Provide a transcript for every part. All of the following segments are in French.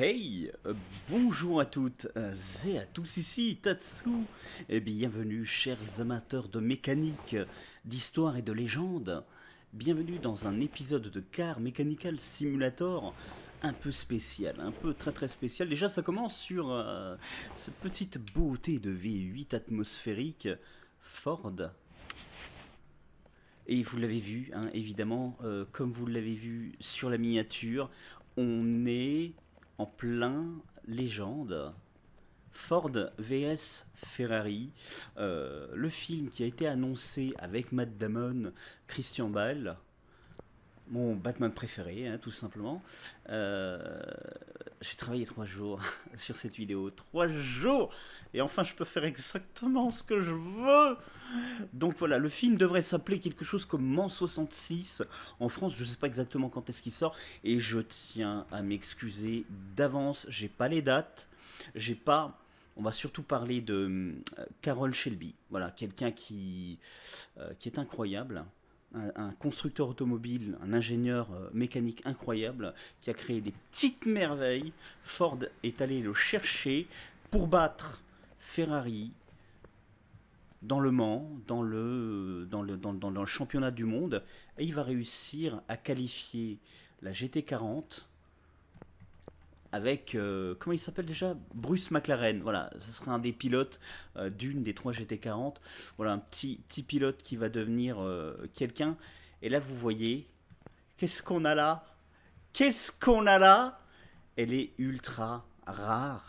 Hey, bonjour à toutes et à tous, ici Tatsu et bienvenue chers amateurs de mécanique, d'histoire et de légende. Bienvenue dans un épisode de Car Mechanical Simulator un peu spécial, un peu très spécial. Déjà ça commence sur cette petite beauté de V8 atmosphérique Ford. Et vous l'avez vu, hein, évidemment, comme vous l'avez vu sur la miniature, on est en plein légende, Ford vs Ferrari, le film qui a été annoncé avec Matt Damon, Christian Bale, mon Batman préféré, hein, tout simplement. J'ai travaillé 3 jours sur cette vidéo, 3 jours, et enfin je peux faire exactement ce que je veux. Donc voilà, le film devrait s'appeler quelque chose comme en 66 en France, je sais pas exactement quand est-ce qu'il sort, et je tiens à m'excuser d'avance, j'ai pas les dates, j'ai pas... On va surtout parler de Carroll Shelby, voilà, quelqu'un qui est incroyable. Un constructeur automobile, un ingénieur mécanique incroyable qui a créé des petites merveilles. Ford est allé le chercher pour battre Ferrari dans le Mans, dans le championnat du monde, et il va réussir à qualifier la GT40 avec, comment il s'appelle déjà, Bruce McLaren, voilà, ce sera un des pilotes d'une des 3 GT40, voilà, un petit pilote qui va devenir quelqu'un, et là vous voyez, qu'est-ce qu'on a là? Qu'est-ce qu'on a là? Elle est ultra rare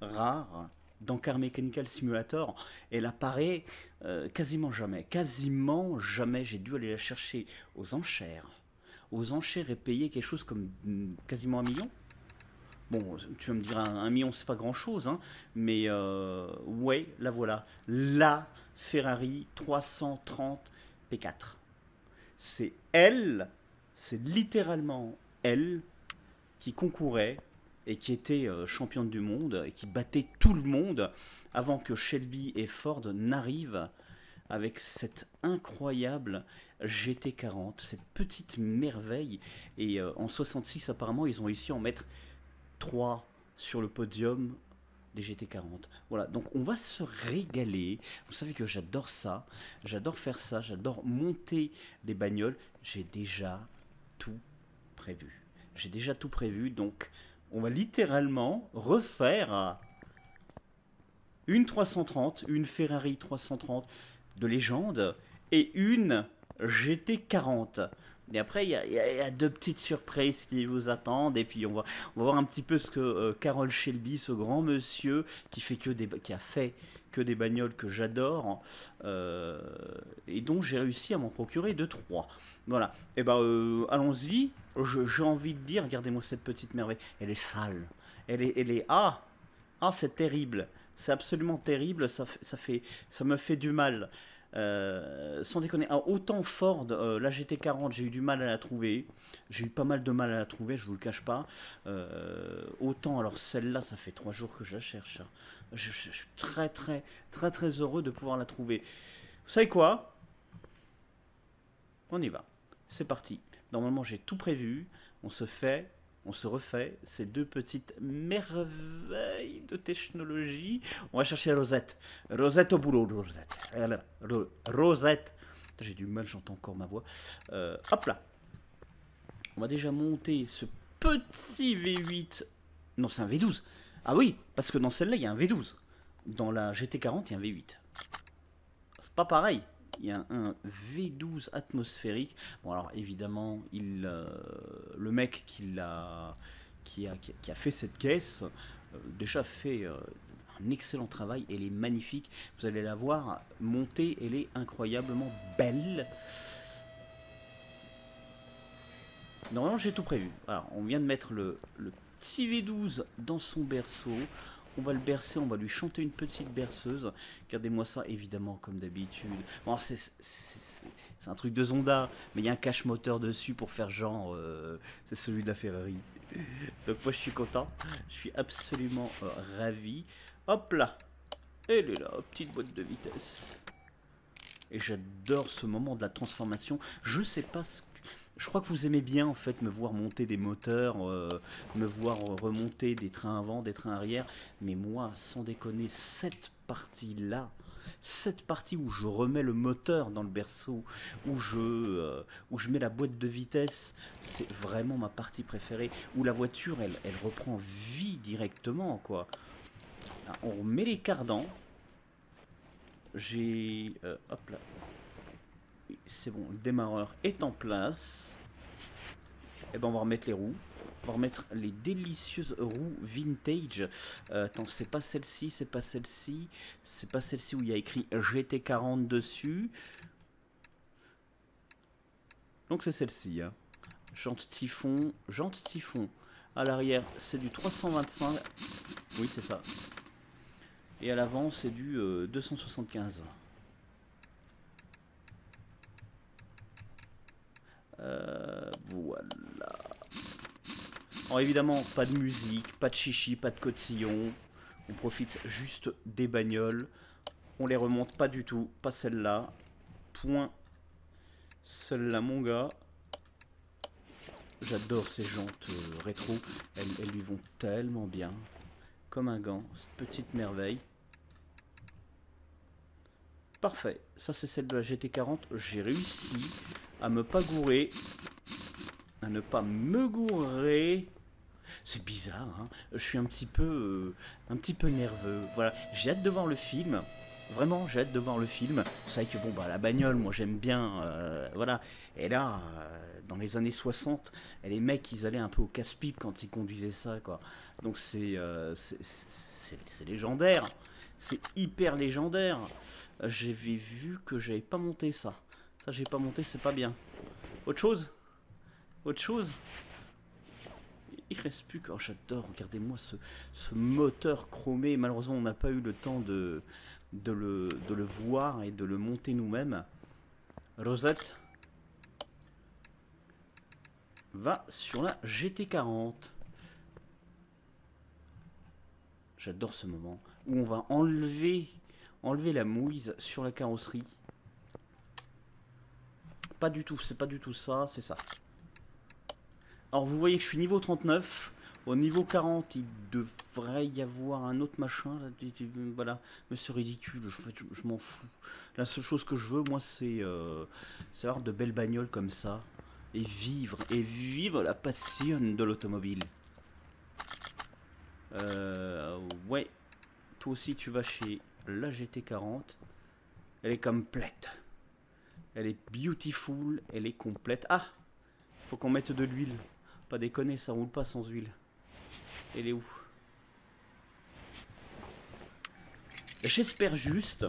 dans Car Mechanical Simulator, elle apparaît quasiment jamais, j'ai dû aller la chercher aux enchères, et payer quelque chose comme quasiment 1 million. Bon, tu me diras, 1 million c'est pas grand chose, hein, mais ouais, la voilà, la Ferrari 330 P4. C'est elle, c'est littéralement elle qui concourait et qui était championne du monde et qui battait tout le monde avant que Shelby et Ford n'arrivent avec cette incroyable GT40, cette petite merveille. Et en 66, apparemment, ils ont réussi à en mettre 3 sur le podium des GT40. Voilà, donc on va se régaler. Vous savez que j'adore ça, j'adore faire ça, j'adore monter des bagnoles. J'ai déjà tout prévu. Donc on va littéralement refaire une 330, une Ferrari 330, de légende, et une GT40. Et après, il y a 2 petites surprises qui vous attendent, et puis on va voir un petit peu ce que Carroll Shelby, ce grand monsieur qui a fait que des bagnoles que j'adore, et dont j'ai réussi à m'en procurer 2-3. Voilà, et ben allons-y, j'ai envie de dire, regardez-moi cette petite merveille, elle est sale, elle est ah c'est terrible. C'est absolument terrible, ça me fait du mal. Sans déconner, alors, autant Ford, la GT40, j'ai eu du mal à la trouver. J'ai eu pas mal de mal à la trouver, je vous le cache pas. Autant, alors celle-là, ça fait 3 jours que je la cherche. Je suis très heureux de pouvoir la trouver. Vous savez quoi? On y va. C'est parti. Normalement, j'ai tout prévu. On se refait ces 2 petites merveilles de technologie. On va chercher Rosette. Rosette au boulot, Rosette. Rosette. J'ai du mal, j'entends encore ma voix. Hop là. On va déjà monter ce petit V8. Non, c'est un V12. Ah oui, parce que dans celle-là, il y a un V12. Dans la GT40, il y a un V8. C'est pas pareil. Il y a un V12 atmosphérique. Bon, alors évidemment, le mec qui a fait cette caisse, déjà fait un excellent travail. Elle est magnifique. Vous allez la voir monter. Elle est incroyablement belle. Normalement, j'ai tout prévu. Alors, on vient de mettre le petit V12 dans son berceau. On va le bercer, on va lui chanter une petite berceuse. Regardez-moi ça, évidemment, comme d'habitude. Bon, c'est c'est un truc de Zonda, mais il y a un cache moteur dessus pour faire genre c'est celui de la Ferrari. Donc moi je suis content, je suis absolument ravi. Hop là, elle est là, petite boîte de vitesse. Et j'adore ce moment de la transformation. Je sais pas ce que... Je crois que vous aimez bien en fait me voir monter des moteurs, me voir remonter des trains avant, des trains arrière. Mais moi, sans déconner, cette partie-là, cette partie où je remets le moteur dans le berceau, où je mets la boîte de vitesse, c'est vraiment ma partie préférée. Où la voiture, elle reprend vie directement, quoi. On remet les cardans. J'ai... hop là. C'est bon, le démarreur est en place. Et ben on va remettre les roues. On va remettre les délicieuses roues vintage. Attends, c'est pas celle-ci, c'est pas celle-ci. C'est pas celle-ci où il y a écrit GT40 dessus. Donc c'est celle-ci. Hein. Jante typhon, jante typhon. À l'arrière, c'est du 325. Oui, c'est ça. Et à l'avant, c'est du 275. Voilà. Alors évidemment, pas de musique, pas de chichi, pas de cotillon. On profite juste des bagnoles. On les remonte pas du tout. Pas celle-là. Point. Celle-là, mon gars. J'adore ces jantes rétro. Elles lui vont tellement bien. Comme un gant. Cette petite merveille. Parfait. Ça, c'est celle de la GT40. J'ai réussi à me pas gourer, à ne pas me gourer. C'est bizarre, hein, je suis un petit peu nerveux. Voilà, j'ai hâte de voir le film. Vraiment, j'ai hâte de voir le film. Vous savez que bon bah la bagnole, moi j'aime bien, voilà. Et là, dans les années 60, les mecs ils allaient un peu au casse-pipe quand ils conduisaient ça, quoi. Donc c'est légendaire, c'est hyper légendaire. J'avais vu que j'avais pas monté ça. Ça, j'ai pas monté, c'est pas bien. Autre chose? Autre chose? Il reste plus que... Oh, j'adore, regardez-moi ce moteur chromé. Malheureusement, on n'a pas eu le temps de le voir et de le monter nous-mêmes. Rosette va sur la GT40. J'adore ce moment où on va enlever la mouise sur la carrosserie. Pas du tout, c'est pas du tout ça, c'est ça. Alors vous voyez que je suis niveau 39. Au niveau 40, il devrait y avoir un autre machin. Voilà, mais c'est ridicule, je m'en fous. La seule chose que je veux, moi, c'est avoir de belles bagnoles comme ça. Et vivre la passion de l'automobile. Ouais, toi aussi tu vas chez la GT40. Elle est complète. Elle est beautiful, elle est complète. Ah, faut qu'on mette de l'huile. Pas déconner, ça roule pas sans huile. Elle est où? J'espère juste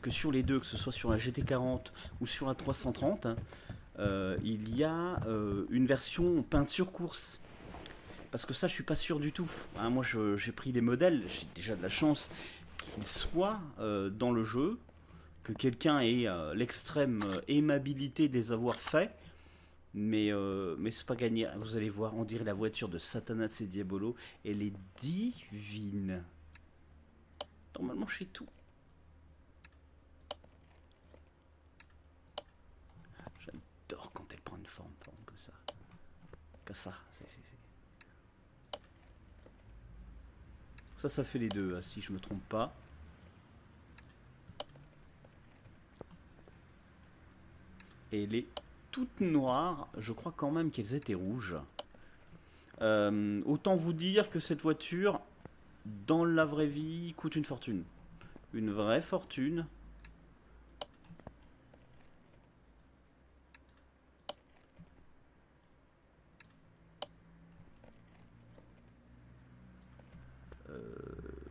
que sur les deux, que ce soit sur la GT40 ou sur la 330, il y a une version peinture course. Parce que ça, je suis pas sûr du tout. Hein, moi, j'ai pris des modèles, j'ai déjà de la chance qu'ils soient dans le jeu. Que quelqu'un ait l'extrême aimabilité de les avoir faits, mais c'est pas gagné. Vous allez voir, on dirait la voiture de Satanas et Diabolo, elle est divine. Normalement, chez tout. J'adore quand elle prend une forme comme ça. Comme ça, ça fait les deux, hein, si je me trompe pas. Et elle est toute noire. Je crois quand même qu'elles étaient rouges. Autant vous dire que cette voiture, dans la vraie vie, coûte une fortune. Une vraie fortune.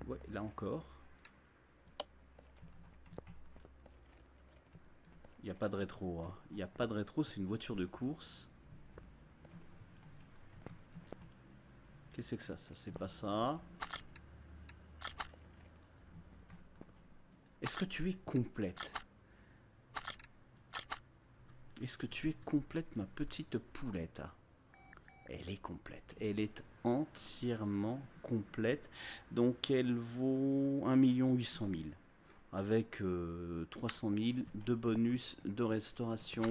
Ouais, là encore. Il n'y a pas de rétro, hein. Il n'y a pas de rétro, c'est une voiture de course. Qu'est-ce que c'est que ça? Ça, c'est pas ça. Est-ce que tu es complète? Est-ce que tu es complète, ma petite poulette? Elle est complète. Elle est entièrement complète. Donc, elle vaut 1 800 000. Avec 300 000 de bonus de restauration.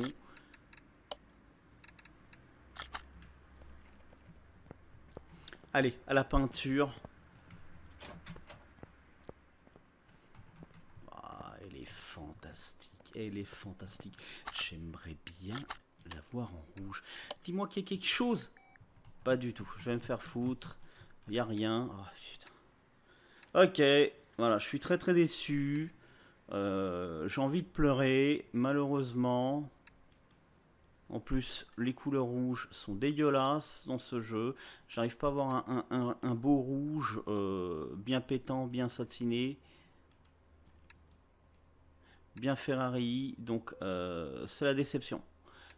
Allez, à la peinture. Ah, elle est fantastique. Elle est fantastique. J'aimerais bien la voir en rouge. Dis-moi qu'il y a quelque chose. Pas du tout. Je vais me faire foutre. Il n'y a rien. Oh, putain. Ok. Voilà, je suis très très déçu. J'ai envie de pleurer. Malheureusement. En plus, les couleurs rouges sont dégueulasses dans ce jeu. J'arrive pas à avoir un beau rouge bien pétant, bien satiné. Bien Ferrari, donc c'est la déception.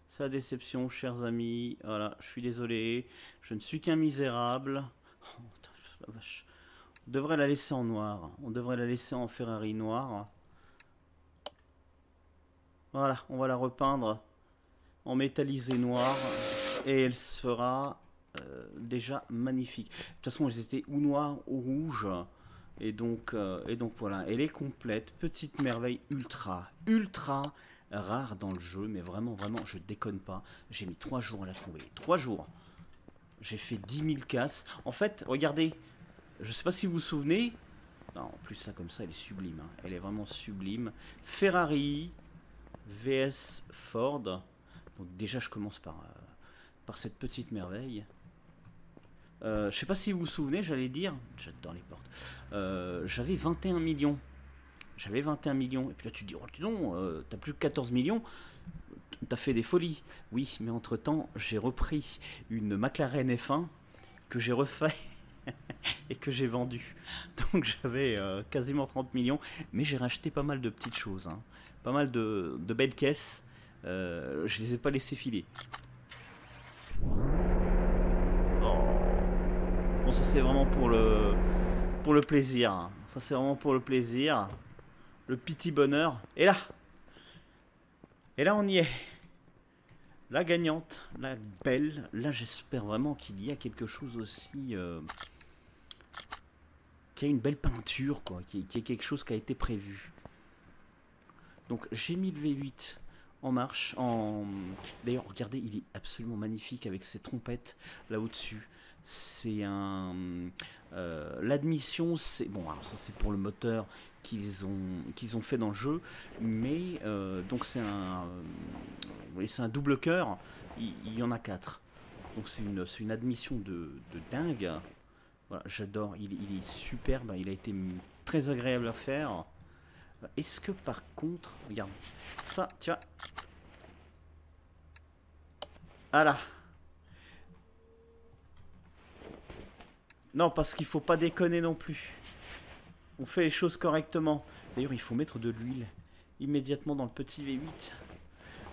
C'est la déception, chers amis. Voilà, je suis désolé. Je ne suis qu'un misérable. Oh, putain, la vache. On devrait la laisser en noir. On devrait la laisser en Ferrari noir. Voilà, on va la repeindre en métallisé noir. Et elle sera déjà magnifique. De toute façon, elles étaient ou noires ou rouges. Et donc voilà, elle est complète, petite merveille ultra rare dans le jeu, mais vraiment, je déconne pas. J'ai mis 3 jours à la trouver, 3 jours. J'ai fait 10 000 casses. En fait, regardez, je sais pas si vous vous souvenez, non, en plus ça comme ça, elle est sublime, hein. Elle est vraiment sublime. Ferrari vs Ford, donc déjà je commence par cette petite merveille. Je sais pas si vous vous souvenez, j'allais dire, j'adore les portes, j'avais 21 millions, et puis là tu te dis, oh dis donc, t'as plus que 14 millions, t'as fait des folies, oui, mais entre temps, j'ai repris une McLaren F1 que j'ai refait et que j'ai vendue, donc j'avais quasiment 30 millions, mais j'ai racheté pas mal de petites choses, hein. Pas mal de belles caisses, je les ai pas laissées filer. Bon, ça c'est vraiment pour le plaisir. Ça c'est vraiment pour le plaisir. Le petit bonheur. Et là. Et là on y est. La gagnante. La belle. Là j'espère vraiment qu'il y a quelque chose aussi. Qu'il y a une belle peinture quoi. Qu'il y a quelque chose qui a été prévu. Donc j'ai mis le V8. En marche. D'ailleurs regardez il est absolument magnifique avec ses trompettes là au dessus. C'est un l'admission c'est bon alors ça c'est pour le moteur qu'ils ont fait dans le jeu mais donc c'est un vous voyez c'est un double cœur il y en a 4 donc c'est une admission de dingue voilà j'adore il est superbe il a été très agréable à faire est-ce que par contre regarde ça tu vois voilà. Non, parce qu'il faut pas déconner non plus. On fait les choses correctement. D'ailleurs, il faut mettre de l'huile immédiatement dans le petit V8.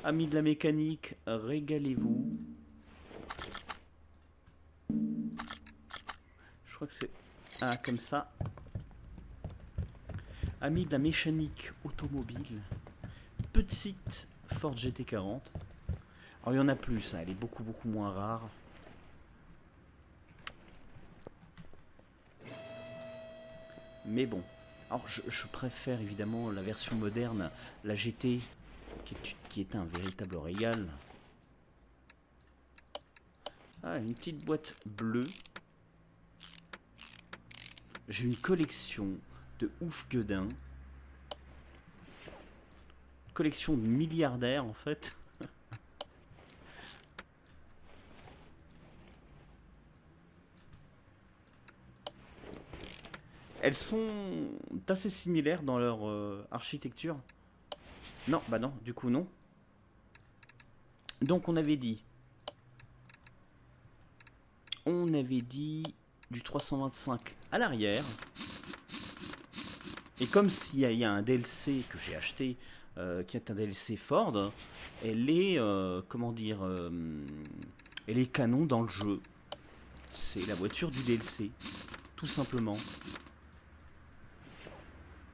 Amis de la mécanique, régalez-vous. Je crois que c'est... Ah, comme ça. Amis de la mécanique automobile. Petite Ford GT40. Alors, il y en a plus, hein. Elle est beaucoup moins rare. Mais bon, alors je préfère évidemment la version moderne, la GT, qui est un véritable régal. Ah, une petite boîte bleue. J'ai une collection de ouf gueudin. Collection de milliardaires en fait. Elles sont assez similaires dans leur architecture. Non, bah non, du coup non. Donc on avait dit du 325 à l'arrière. Et comme il y a un DLC que j'ai acheté, qui est un DLC Ford, elle est, comment dire, elle est canon dans le jeu. C'est la voiture du DLC, tout simplement.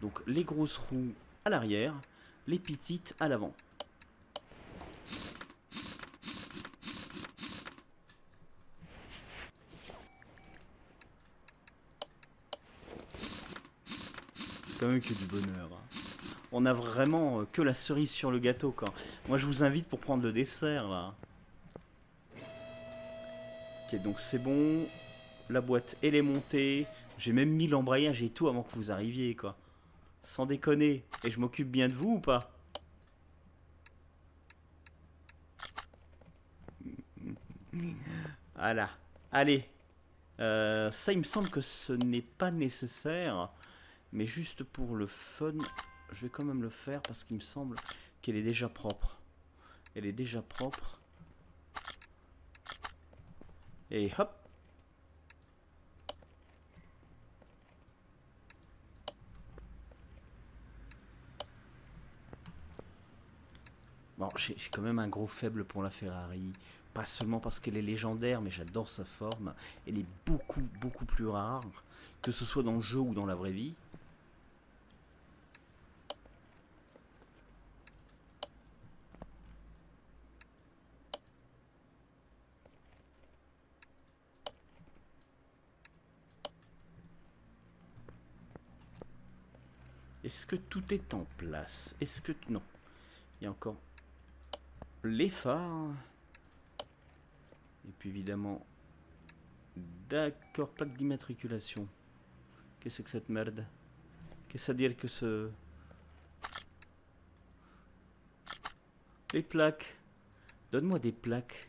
Donc les grosses roues à l'arrière, les petites à l'avant. quand même que du bonheur. On a vraiment que la cerise sur le gâteau, quoi. Moi, je vous invite pour prendre le dessert, là. Ok, donc c'est bon. La boîte, elle est montée. J'ai même mis l'embrayage et tout avant que vous arriviez, quoi. Sans déconner. Et je m'occupe bien de vous ou pas? Voilà. Allez. Ça, il me semble que ce n'est pas nécessaire. Mais juste pour le fun, je vais quand même le faire parce qu'il me semble qu'elle est déjà propre. Elle est déjà propre. Et hop. Bon, j'ai quand même un gros faible pour la Ferrari. Pas seulement parce qu'elle est légendaire, mais j'adore sa forme. Elle est beaucoup plus rare, que ce soit dans le jeu ou dans la vraie vie. Est-ce que tout est en place? Est-ce que... non. Il y a encore les phares. Et puis évidemment, d'accord, plaque d'immatriculation. Qu'est-ce que cette merde? Qu'est-ce à dire que ce... Les plaques. Donne-moi des plaques.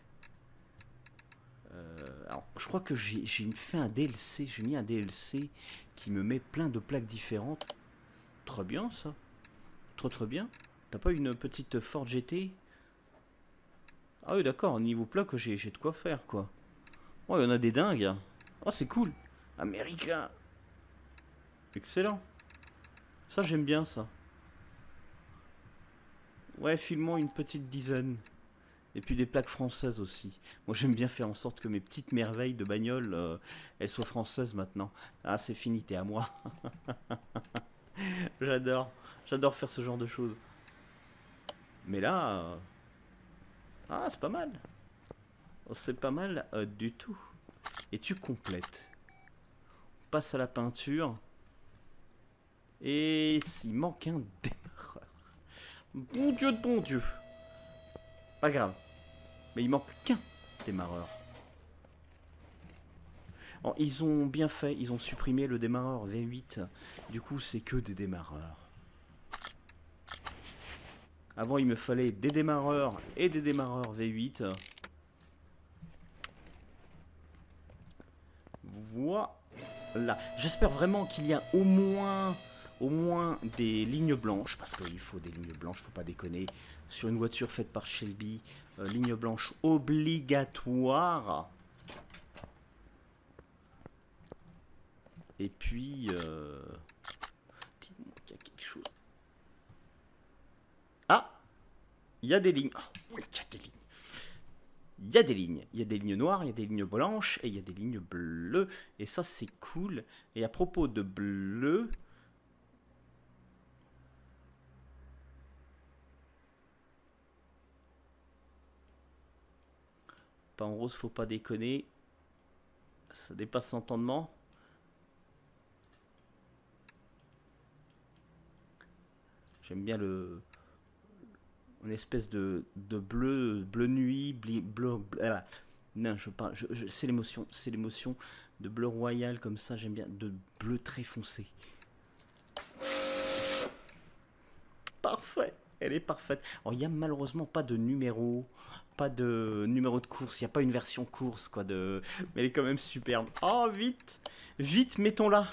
Alors, je crois que j'ai fait un DLC. J'ai mis un DLC qui me met plein de plaques différentes. Très bien ça. Très bien. T'as pas une petite Ford GT? Ah oui, d'accord, niveau plaque, j'ai de quoi faire, quoi. Oh, il y en a des dingues. Oh, c'est cool. Américain. Excellent. Ça, j'aime bien, ça. Ouais, filmons une petite dizaine. Et puis des plaques françaises aussi. Moi, j'aime bien faire en sorte que mes petites merveilles de bagnole, elles soient françaises maintenant. Ah, c'est fini, t'es à moi. J'adore. J'adore faire ce genre de choses. Mais là... Ah, c'est pas mal. C'est pas mal du tout. Et tu complètes. On passe à la peinture. Et il manque un démarreur. Bon Dieu de bon Dieu. Pas grave. Mais il manque qu'un démarreur. Alors, ils ont bien fait. Ils ont supprimé le démarreur V8. Du coup, c'est que des démarreurs. Avant, il me fallait des démarreurs et des démarreurs V8. Voilà. J'espère vraiment qu'il y a au moins des lignes blanches. Parce qu'il faut des lignes blanches, faut pas déconner. Sur une voiture faite par Shelby, lignes blanches obligatoires. Et puis... dis-moi qu'il y a quelque chose... Il y a des lignes. Oh, il y a des lignes. Il y a des lignes. Il y a des lignes noires, il y a des lignes blanches et il y a des lignes bleues. Et ça, c'est cool. Et à propos de bleu... Pas en rose, faut pas déconner. Ça dépasse l'entendement. J'aime bien le... Une espèce de bleu nuit, non, c'est l'émotion, de bleu royal comme ça, j'aime bien, de bleu très foncé. Parfait, elle est parfaite. Alors, il n'y a malheureusement pas de numéro de course, il n'y a pas une version course, quoi, de... mais elle est quand même superbe. Oh, vite, mettons-la,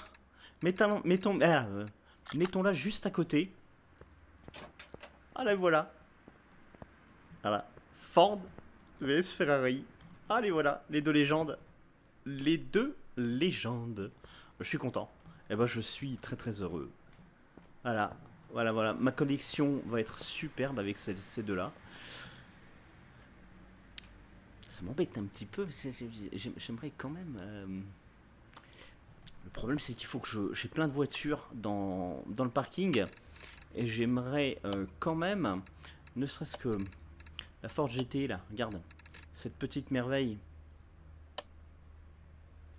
mettons-la juste à côté. Ah, la voilà. Voilà, Ford vs Ferrari. Allez, voilà, les deux légendes. Les deux légendes. Je suis content. Eh ben, je suis très heureux. Voilà, voilà. Ma collection va être superbe avec ces deux-là. Ça m'embête un petit peu. J'aimerais quand même... Le problème, c'est qu'il faut que j'ai plein de voitures dans le parking. Et j'aimerais quand même, ne serait-ce que... La Ford GT, là, regarde. Cette petite merveille.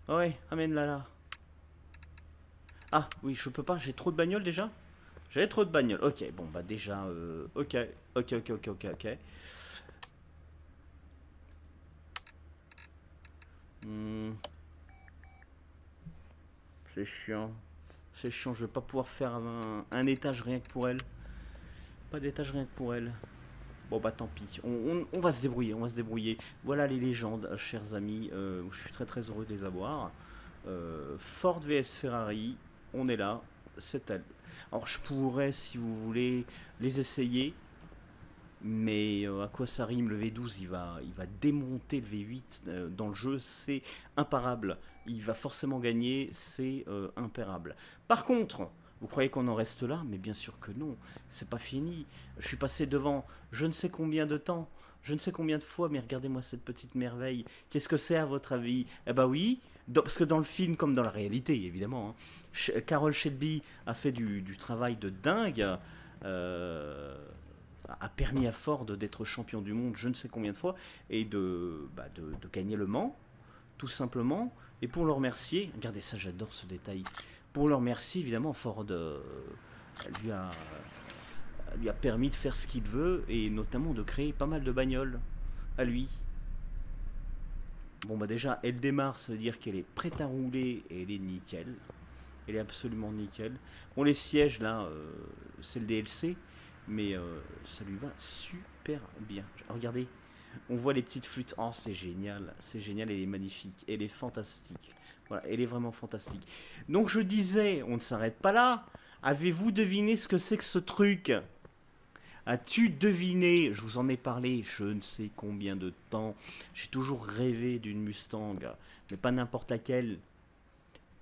Ah ouais, amène-la là. Ah oui, je peux pas, j'ai trop de bagnoles déjà. J'ai trop de bagnoles. Ok, bon bah déjà ok. C'est chiant. C'est chiant, je vais pas pouvoir faire un étage rien que pour elle. Pas d'étage rien que pour elle. Bon bah tant pis, on va se débrouiller, on va se débrouiller. Voilà les légendes, chers amis, je suis très heureux de les avoir. Ford vs Ferrari, on est là, c'est elle. Alors je pourrais, si vous voulez, les essayer. Mais à quoi ça rime? Le V12, il va démonter le V8 dans le jeu, c'est imparable. Il va forcément gagner, c'est impérable. Par contre, vous croyez qu'on en reste là? Mais bien sûr que non, c'est pas fini. Je suis passé devant je ne sais combien de temps, je ne sais combien de fois, mais regardez-moi cette petite merveille. Qu'est-ce que c'est à votre avis? Eh ben oui, parce que dans le film comme dans la réalité, évidemment, hein, Carroll Shelby a fait du travail de dingue. A permis à Ford d'être champion du monde je ne sais combien de fois et de gagner le Mans tout simplement, et pour le remercier, regardez ça, j'adore ce détail, pour le remercier évidemment Ford lui a permis de faire ce qu'il veut et notamment de créer pas mal de bagnoles à lui. Bon bah déjà elle démarre, ça veut dire qu'elle est prête à rouler et elle est nickel, elle est absolument nickel. Bon les sièges là c'est le DLC. Mais ça lui va super bien. Regardez, on voit les petites flûtes. Oh, c'est génial, elle est magnifique, elle est fantastique. Voilà, elle est vraiment fantastique. Donc je disais, on ne s'arrête pas là. Avez-vous deviné ce que c'est que ce truc? As-tu deviné? Je vous en ai parlé je ne sais combien de temps. J'ai toujours rêvé d'une Mustang, mais pas n'importe laquelle.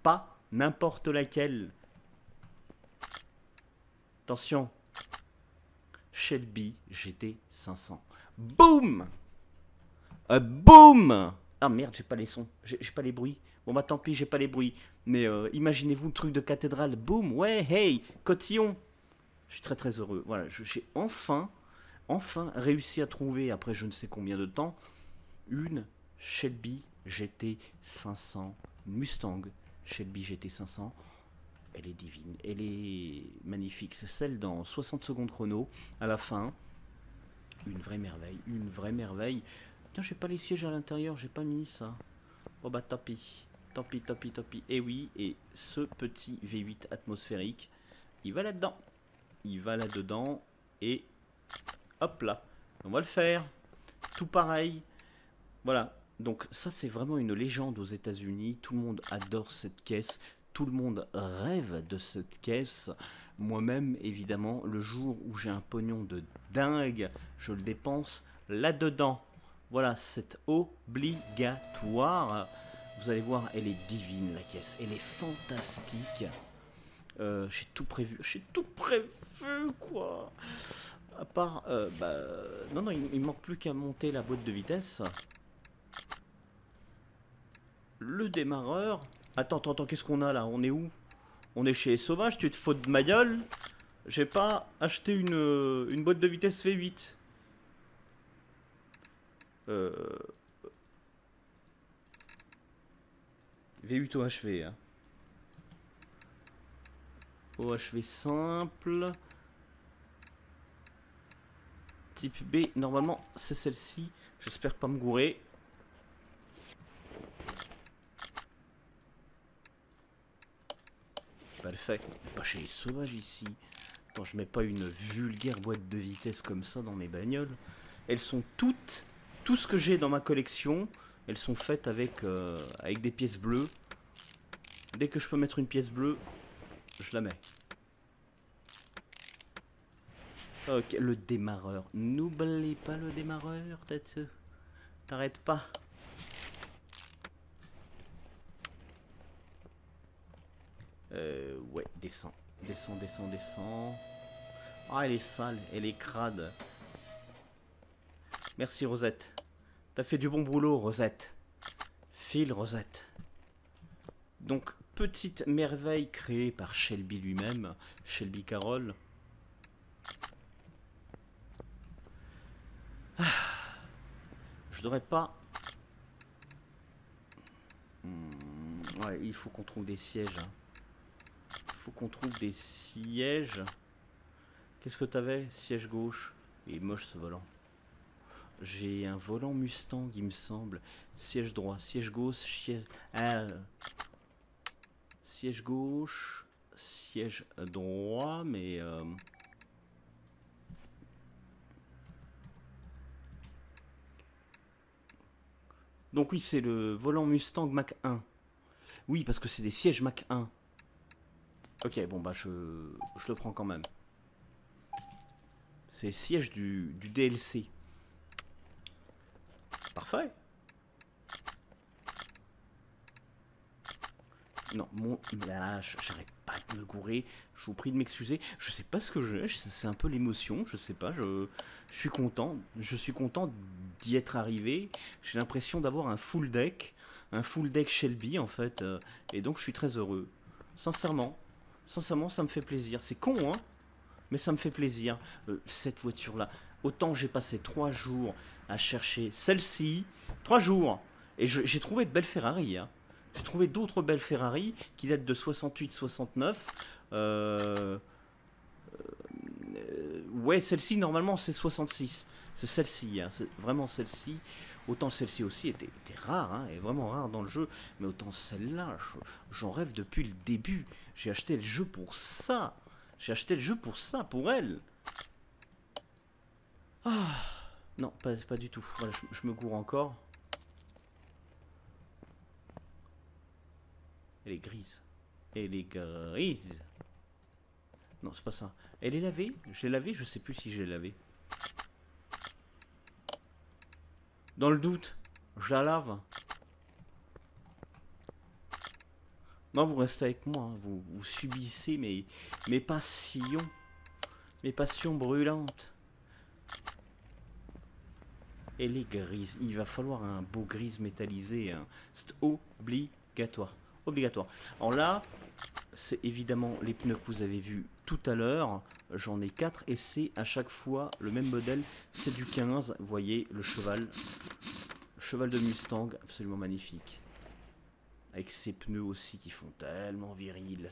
Pas n'importe laquelle. Attention. Shelby GT500. Boum! Boum! Ah merde, j'ai pas les sons, j'ai pas les bruits. Bon bah tant pis, j'ai pas les bruits. Mais imaginez-vous le truc de cathédrale. Boum! Ouais, hey! Cotillon! Je suis très heureux. Voilà, j'ai enfin réussi à trouver, après je ne sais combien de temps, une Shelby GT500. Mustang Shelby GT500. Elle est divine, elle est magnifique. C'est celle dans 60 secondes chrono, à la fin. Une vraie merveille, une vraie merveille. Putain, j'ai pas les sièges à l'intérieur, j'ai pas mis ça. Oh bah tant pis, tant pis, tant pis, tant pis. Et oui, et ce petit V8 atmosphérique, il va là-dedans. Il va là-dedans, et hop là. On va le faire, tout pareil. Voilà, donc ça c'est vraiment une légende aux États-Unis. Tout le monde adore cette caisse. Tout le monde rêve de cette caisse. Moi-même, évidemment, le jour où j'ai un pognon de dingue, je le dépense là-dedans. Voilà, c'est obligatoire. Vous allez voir, elle est divine, la caisse. Elle est fantastique. J'ai tout prévu. J'ai tout prévu, quoi. À part... non, non, il ne manque plus qu'à monter la boîte de vitesse. Le démarreur... Attends, qu'est-ce qu'on a là? On est où? On est chez Sauvage, tu te fous de ma gueule. J'ai pas acheté une boîte de vitesse V8. V8 OHV. Hein. OHV simple. Type B, normalement c'est celle-ci. J'espère pas me gourer. Parfait. Pas chez les sauvages ici. Attends, je mets pas une vulgaire boîte de vitesse comme ça dans mes bagnoles. Elles sont toutes, tout ce que j'ai dans ma collection, elles sont faites avec, avec des pièces bleues. Dès que je peux mettre une pièce bleue, je la mets. Ok, le démarreur. N'oubliez pas le démarreur, Tatsu. T'arrêtes pas. Ouais, descends. Ah, elle est sale, elle est crade. Merci, Rosette. T'as fait du bon boulot, Rosette. File, Rosette. Donc, petite merveille créée par Shelby lui-même, Shelby Carroll. Ah, je devrais pas... Ouais, il faut qu'on trouve des sièges, hein. faut qu'on trouve des sièges. Qu'est-ce que t'avais? Siège gauche. Il est moche ce volant. J'ai un volant Mustang, il me semble. Siège droit, siège gauche, siège... Siège gauche, siège droit, mais... Donc oui, c'est le volant Mustang Mach 1. Oui, parce que c'est des sièges Mach 1. Ok, bon bah je le prends quand même. C'est le siège du DLC. Parfait. Non, mon... Là, j'arrête pas de me gourer. Je vous prie de m'excuser. Je sais pas ce que j'ai. C'est un peu l'émotion. Je sais pas. Je suis content. Je suis content d'y être arrivé. J'ai l'impression d'avoir un full deck. Un full deck Shelby, en fait. Et donc, je suis très heureux. Sincèrement. Sincèrement, ça me fait plaisir. C'est con, hein? Mais ça me fait plaisir. Cette voiture-là. Autant j'ai passé 3 jours à chercher celle-ci. 3 jours. Et j'ai trouvé de belles Ferrari, hein. J'ai trouvé d'autres belles Ferrari qui datent de 68-69. Ouais, celle-ci, normalement, c'est 66. C'est celle-ci, hein. C'est vraiment celle-ci. Autant celle-ci aussi était rare, hein, est vraiment rare dans le jeu. Mais autant celle-là, j'en rêve depuis le début. J'ai acheté le jeu pour ça. J'ai acheté le jeu pour ça, pour elle. Ah, non, pas du tout. Voilà, je me gourre encore. Elle est grise. Elle est grise. Non, c'est pas ça. Elle est lavée. J'ai lavé. Je sais plus si j'ai lavé. Dans le doute, je la lave. Non, vous restez avec moi. Hein. Vous subissez mes passions. Mes passions brûlantes. Elle est grise. Il va falloir un beau grise métallisé. Hein. C'est obligatoire. Obligatoire. Alors là, c'est évidemment les pneus que vous avez vus tout à l'heure. J'en ai 4 et c'est à chaque fois le même modèle. C'est du 15. Vous voyez le cheval. Cheval de Mustang, absolument magnifique. Avec ces pneus aussi qui font tellement viril.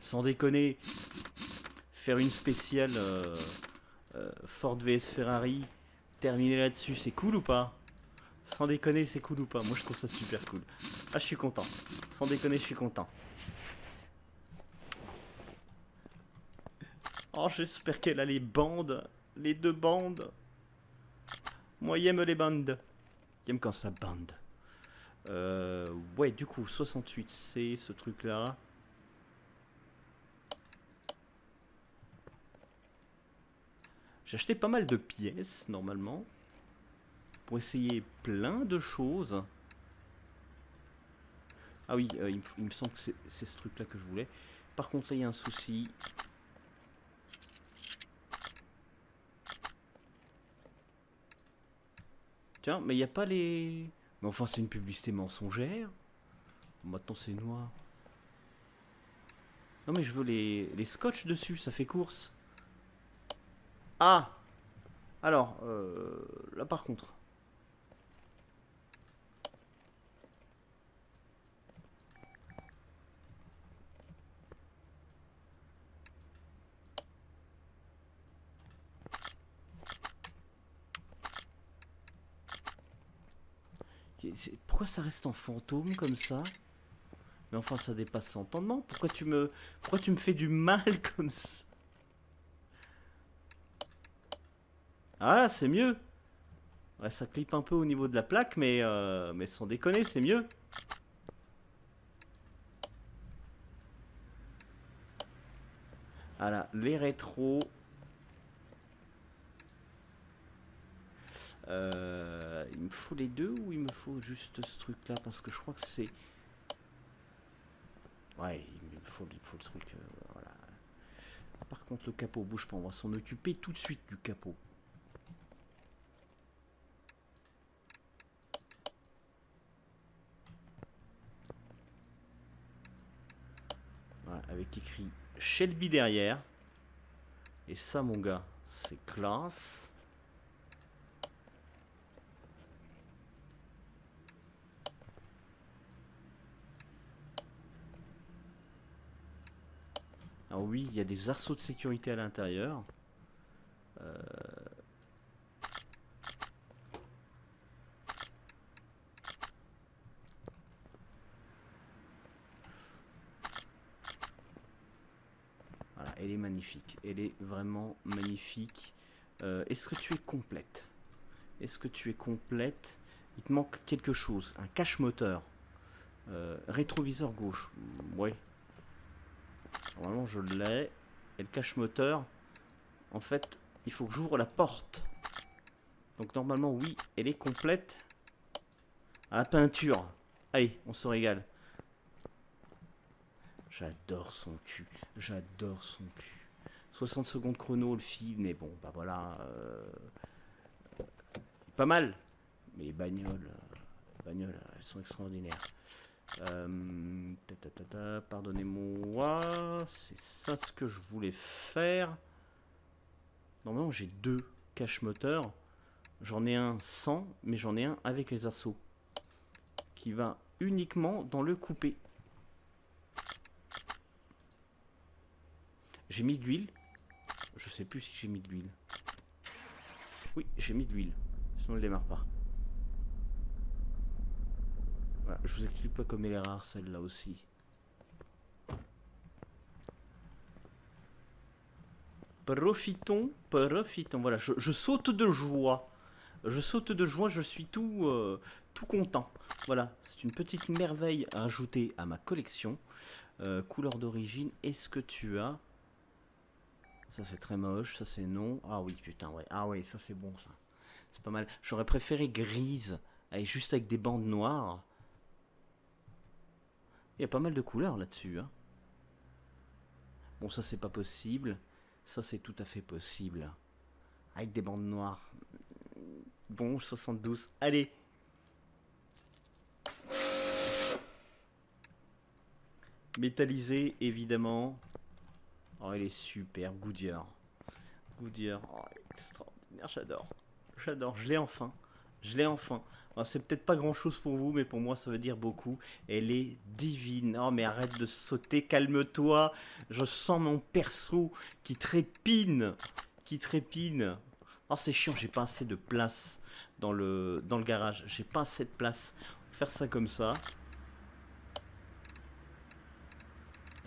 Sans déconner, faire une spéciale... Ford vs Ferrari, terminer là-dessus, c'est cool ou pas? Sans déconner, c'est cool ou pas? Moi, je trouve ça super cool. Ah, je suis content. Sans déconner, je suis content. Oh, j'espère qu'elle a les bandes. Les deux bandes. Moi, j'aime les bandes. J'aime quand ça bande. Ouais, du coup, 68, c'est ce truc-là. J'ai acheté pas mal de pièces, normalement, pour essayer plein de choses. Ah oui, il me semble que c'est ce truc-là que je voulais. Par contre, là, il y a un souci. Tiens, mais il n'y a pas les... Mais enfin, c'est une publicité mensongère. Maintenant, c'est noir. Non, mais je veux les scotch dessus, ça fait course. Ah! Alors, là par contre. Pourquoi ça reste en fantôme comme ça? Mais enfin, ça dépasse l'entendement. Pourquoi tu me fais du mal comme ça? Ah là, c'est mieux. Ouais, ça clip un peu au niveau de la plaque, mais sans déconner, c'est mieux. Ah là, les rétros. Il me faut les deux ou il me faut juste ce truc-là? Parce que je crois que c'est... Ouais, il me faut le truc. Voilà. Par contre, le capot bouge pas. On va s'en occuper tout de suite du capot. Avec écrit Shelby derrière. Et ça, mon gars, c'est classe. Alors oui, il y a des arceaux de sécurité à l'intérieur. Voilà, elle est magnifique. Elle est vraiment magnifique. Est-ce que tu es complète? Est-ce que tu es complète? Il te manque quelque chose. Un cache-moteur. Rétroviseur gauche. Oui. Normalement, je l'ai. Et le cache-moteur, en fait, il faut que j'ouvre la porte. Donc, normalement, oui, elle est complète. À la peinture. Allez, on se régale. J'adore son cul. J'adore son cul. 60 secondes chrono, le film. Mais bon, bah voilà. Pas mal. Mais les bagnoles, elles sont extraordinaires. Pardonnez-moi, c'est ça ce que je voulais faire. Normalement, j'ai deux cache-moteurs. J'en ai un sans, mais j'en ai un avec les arceaux. Qui va uniquement dans le coupé. J'ai mis de l'huile. Je sais plus si j'ai mis de l'huile. Oui, j'ai mis de l'huile. Sinon, elle démarre pas. Voilà, je vous explique pas comme elle est rare celle-là aussi. Profitons, profitons. Voilà, je saute de joie. Je saute de joie, je suis tout, tout content. Voilà, c'est une petite merveille à ajouter à ma collection. Couleur d'origine, est-ce que tu as... Ça c'est très moche, ça c'est non. Ah oui, putain, ouais. Ah oui, ça c'est bon, ça. C'est pas mal. J'aurais préféré grise, juste avec des bandes noires. Il y a pas mal de couleurs là-dessus. Hein. Bon, ça c'est pas possible. Ça c'est tout à fait possible. Avec des bandes noires. Bon, 72. Allez. Métallisé, évidemment. Oh, elle est superbe. Goodyear. Goodyear. Oh, extraordinaire. J'adore. J'adore. Je l'ai enfin. Je l'ai enfin. C'est peut-être pas grand-chose pour vous, mais pour moi, ça veut dire beaucoup. Elle est divine. Oh, mais arrête de sauter, calme-toi. Je sens mon perso qui trépine. Qui trépine. Oh, c'est chiant, j'ai pas assez de place dans le garage. J'ai pas assez de place. On va faire ça comme ça.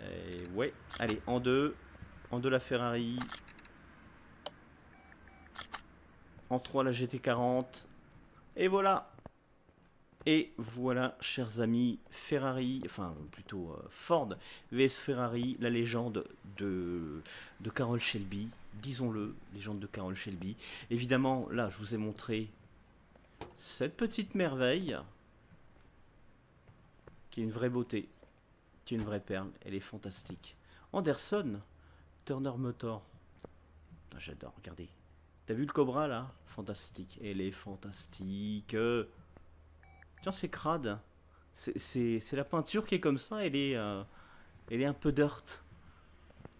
Et ouais. Allez, en deux. En deux, la Ferrari. En trois, la GT40. Et voilà. Et voilà, chers amis, Ferrari, enfin plutôt Ford vs Ferrari, la légende de Carroll Shelby, disons-le, légende de Carroll Shelby. Évidemment, là, je vous ai montré cette petite merveille, qui est une vraie beauté, qui est une vraie perle, elle est fantastique. Anderson, Turner Motor, j'adore, regardez. T'as vu le Cobra là? Fantastique. Elle est fantastique. Tiens, c'est crade. C'est la peinture qui est comme ça. Elle est un peu dirt.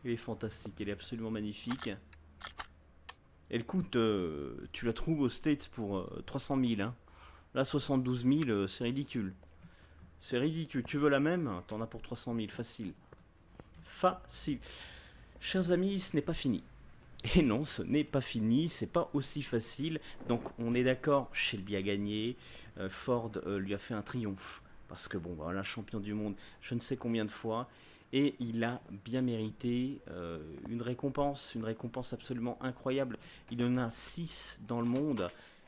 Elle est fantastique. Elle est absolument magnifique. Elle coûte... tu la trouves aux States pour 300 000. Hein. Là, 72 000, c'est ridicule. C'est ridicule. Tu veux la même? T'en as pour 300 000. Facile. Facile. Chers amis, ce n'est pas fini. Et non, ce n'est pas fini, c'est pas aussi facile. Donc on est d'accord, Shelby a gagné, Ford lui a fait un triomphe. Parce que bon, voilà, champion du monde, je ne sais combien de fois. Et il a bien mérité une récompense absolument incroyable. Il en a 6 dans le monde.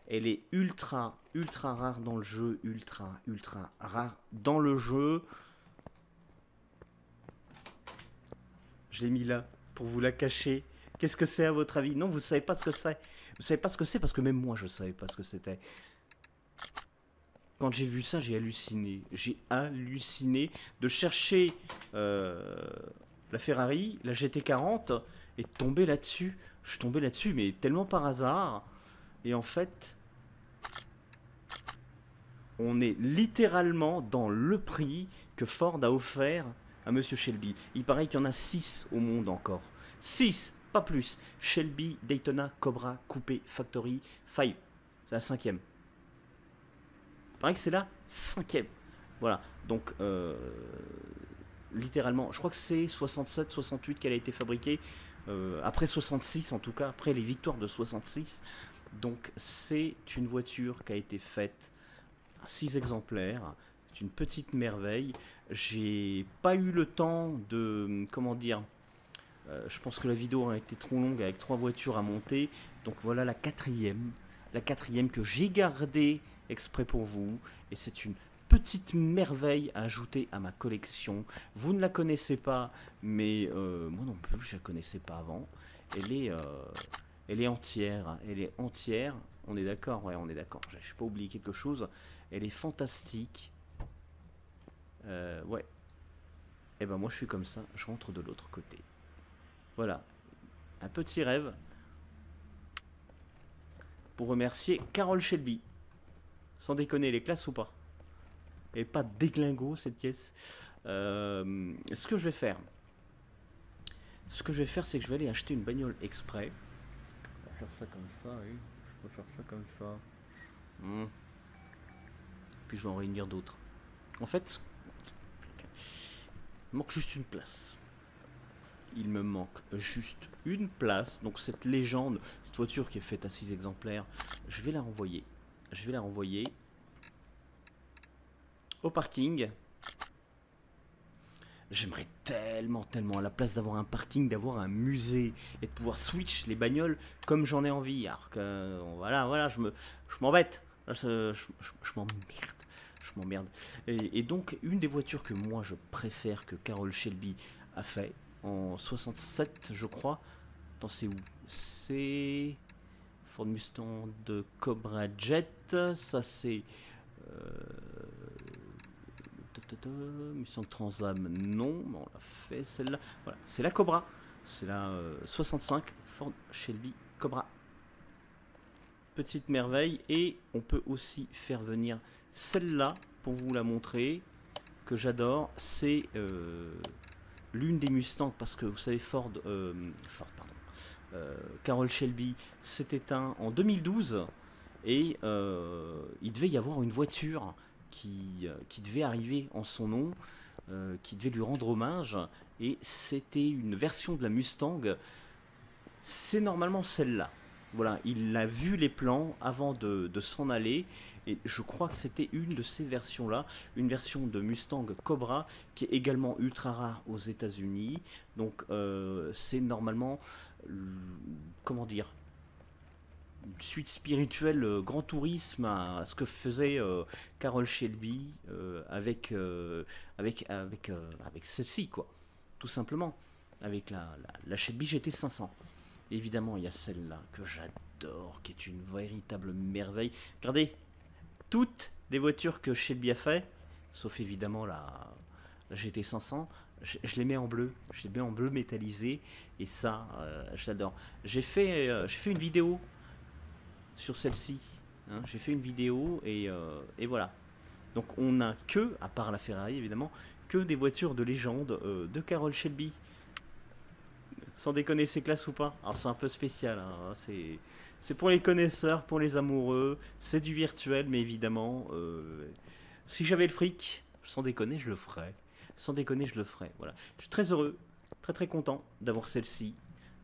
Elle est ultra, ultra rare dans le jeu, ultra, ultra rare dans le jeu. Je l'ai mis là pour vous la cacher. Qu'est-ce que c'est à votre avis? Non, vous savez pas ce que c'est. Vous savez pas ce que c'est parce que même moi je savais pas ce que c'était. Quand j'ai vu ça, j'ai halluciné. J'ai halluciné de chercher la Ferrari, la GT40 et de tomber là-dessus. Je suis tombé là-dessus, mais tellement par hasard. Et en fait, on est littéralement dans le prix que Ford a offert à Monsieur Shelby. Il paraît qu'il y en a 6 au monde encore. 6, pas plus. Shelby, Daytona, Cobra, Coupé, Factory, 5. C'est la 5e. Pareil que c'est la 5e. Voilà. Donc, littéralement. Je crois que c'est 67-68 qu'elle a été fabriquée, après 66 en tout cas, après les victoires de 66. Donc c'est une voiture qui a été faite à 6 exemplaires, c'est une petite merveille. J'ai pas eu le temps de, comment dire, je pense que la vidéo aurait été trop longue avec 3 voitures à monter, donc voilà la quatrième. La quatrième que j'ai gardée exprès pour vous, et c'est une petite merveille à ajouter à ma collection. Vous ne la connaissez pas, mais moi non plus, je la connaissais pas avant. Elle est entière, on est d'accord, ouais, on est d'accord, je n'ai pas oublié quelque chose. Elle est fantastique. Ouais, et ben moi je suis comme ça, je rentre de l'autre côté. Voilà, un petit rêve. Pour remercier Carroll Shelby. Sans déconner, les classes ou pas. Et pas déglingo cette pièce. Ce que je vais faire, c'est que je vais aller acheter une bagnole exprès. Je vais faire ça comme ça, oui. Je peux faire ça comme ça. Mmh. Puis je vais en réunir d'autres. En fait, il me manque juste une place. Il me manque juste une place. Donc cette légende, cette voiture qui est faite à 6 exemplaires, je vais la renvoyer. Je vais la renvoyer au parking. J'aimerais tellement, à la place d'avoir un parking, d'avoir un musée et de pouvoir switch les bagnoles comme j'en ai envie. Alors que, voilà, je m'embête. Je m'emmerde. Et donc, une des voitures que moi je préfère que Carroll Shelby a fait, en 67 je crois. Attends, c'est où? C'est Ford Mustang de Cobra Jet. Ça c'est Mustang Transam, non, mais on l'a fait celle-là. Voilà, c'est la Cobra. C'est la 65 Ford Shelby Cobra. Petite merveille. Et on peut aussi faire venir celle-là pour vous la montrer, que j'adore. C'est l'une des Mustangs, parce que vous savez, Carroll Shelby s'est éteint en 2012, et il devait y avoir une voiture qui devait arriver en son nom, qui devait lui rendre hommage, et c'était une version de la Mustang. C'est normalement celle-là. Voilà, il a vu les plans avant de s'en aller, et je crois que c'était une de ces versions-là, une version de Mustang Cobra qui est également ultra rare aux États-Unis. Donc c'est normalement, comment dire, une suite spirituelle, grand tourisme à ce que faisait Carroll Shelby avec celle-ci, quoi, tout simplement, avec la Shelby GT500. Évidemment, il y a celle-là que j'adore, qui est une véritable merveille. Regardez, toutes les voitures que Shelby a fait, sauf évidemment la GT500, je les mets en bleu. Je les mets en bleu métallisé, et ça, j'adore. J'ai fait une vidéo sur celle-ci. Hein, j'ai fait une vidéo, et voilà. Donc on n'a que, à part la Ferrari évidemment, que des voitures de légende de Carroll Shelby. Sans déconner, c'est classe ou pas? Alors c'est un peu spécial, hein. C'est pour les connaisseurs, pour les amoureux, c'est du virtuel, mais évidemment, si j'avais le fric, sans déconner, je le ferais. Sans déconner, je le ferais, voilà. Je suis très heureux, très content d'avoir celle-ci,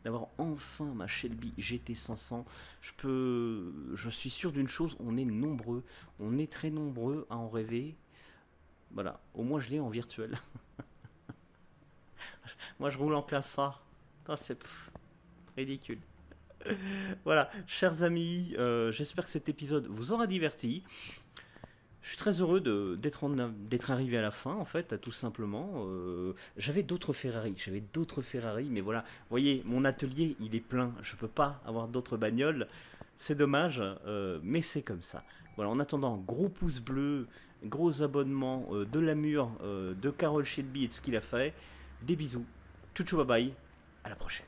d'avoir enfin ma Shelby GT500. Je suis sûr d'une chose, on est nombreux, on est très nombreux à en rêver. Voilà, au moins je l'ai en virtuel. Moi je roule en classe A. C'est ridicule. Voilà, chers amis, j'espère que cet épisode vous aura diverti. Je suis très heureux d'être arrivé à la fin, en fait, tout simplement. J'avais d'autres Ferrari, mais voilà, vous voyez, mon atelier, il est plein. Je ne peux pas avoir d'autres bagnoles. C'est dommage, mais c'est comme ça. Voilà, en attendant, gros pouce bleu, gros abonnement de l'amour de Carroll Shelby et de ce qu'il a fait. Des bisous. Tchou tchou, bye bye. À la prochaine.